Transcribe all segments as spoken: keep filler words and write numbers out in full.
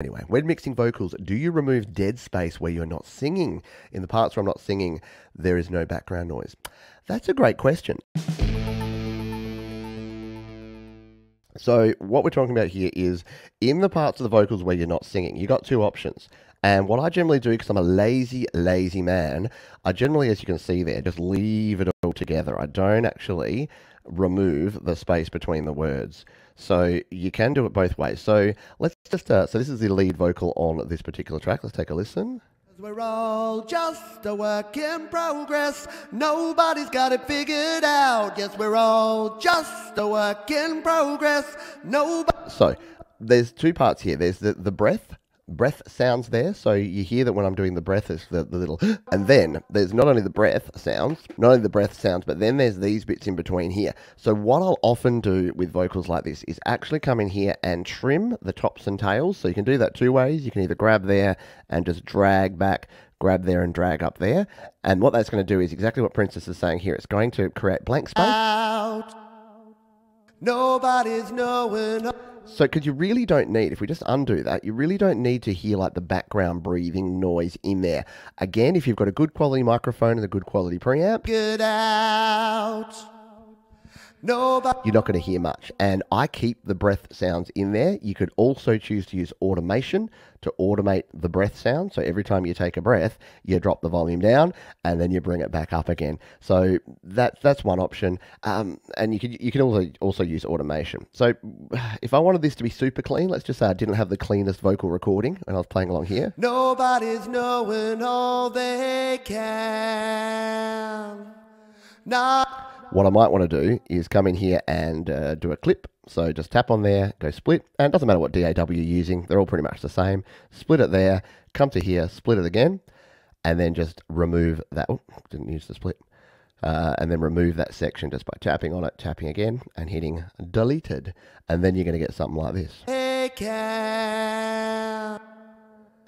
Anyway, when mixing vocals, do you remove dead space where you're not singing? In the parts where I'm not singing, there is no background noise. That's a great question. So what we're talking about here is in the parts of the vocals where you're not singing, you got two options. And what I generally do, because I'm a lazy, lazy man, I generally, as you can see there, just leave it all together. I don't actually remove the space between the words. So you can do it both ways. So let's just, uh, so this is the lead vocal on this particular track. Let's take a listen. We're all just a work in progress. Nobody's got it figured out. Yes, we're all just a work in progress. Nobody. So there's two parts here. There's the, the breath. breath sounds there, so you hear that when I'm doing the breath, it's the, the little, and then there's not only the breath sounds, not only the breath sounds, but then there's these bits in between here. So what I'll often do with vocals like this is actually come in here and trim the tops and tails. So you can do that two ways. You can either grab there and just drag back, grab there and drag up there. And what that's going to do is exactly what Princess is saying here. It's going to create blank space. Out. Nobody's knowing. So, because you really don't need, if we just undo that, you really don't need to hear like the background breathing noise in there. Again, if you've got a good quality microphone and a good quality preamp, get out. Nobody. You're not going to hear much. And I keep the breath sounds in there. You could also choose to use automation to automate the breath sound. So every time you take a breath, you drop the volume down and then you bring it back up again. So that, that's one option. Um, and you can, you can also, also use automation. So if I wanted this to be super clean, let's just say I didn't have the cleanest vocal recording and I was playing along here. Nobody's knowing all they can. Not. What I might want to do is come in here and uh, do a clip. So just tap on there, go split, and it doesn't matter what D A W you're using, they're all pretty much the same. Split it there, come to here, split it again, and then just remove that. Oh, didn't use the split. Uh, and then remove that section just by tapping on it, tapping again, and hitting deleted. And then you're going to get something like this. Hey, can,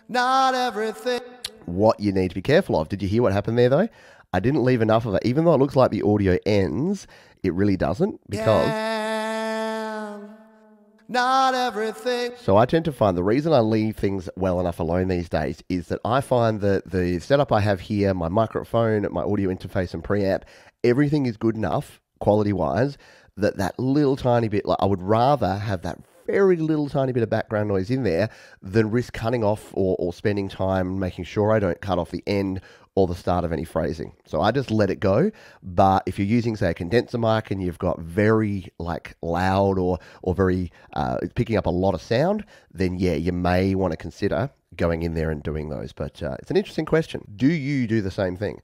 not everything. What you need to be careful of. Did you hear what happened there though? I didn't leave enough of it. Even though it looks like the audio ends, it really doesn't because... Damn, not everything. So I tend to find the reason I leave things well enough alone these days is that I find that the setup I have here, my microphone, my audio interface and preamp, everything is good enough, quality-wise, that that little tiny bit, like I would rather have that very little tiny bit of background noise in there than risk cutting off or, or spending time making sure I don't cut off the end or the start of any phrasing. So I just let it go. But if you're using, say, a condenser mic and you've got very like loud or or very uh, picking up a lot of sound, then yeah, you may want to consider going in there and doing those. But uh, it's an interesting question. Do you do the same thing?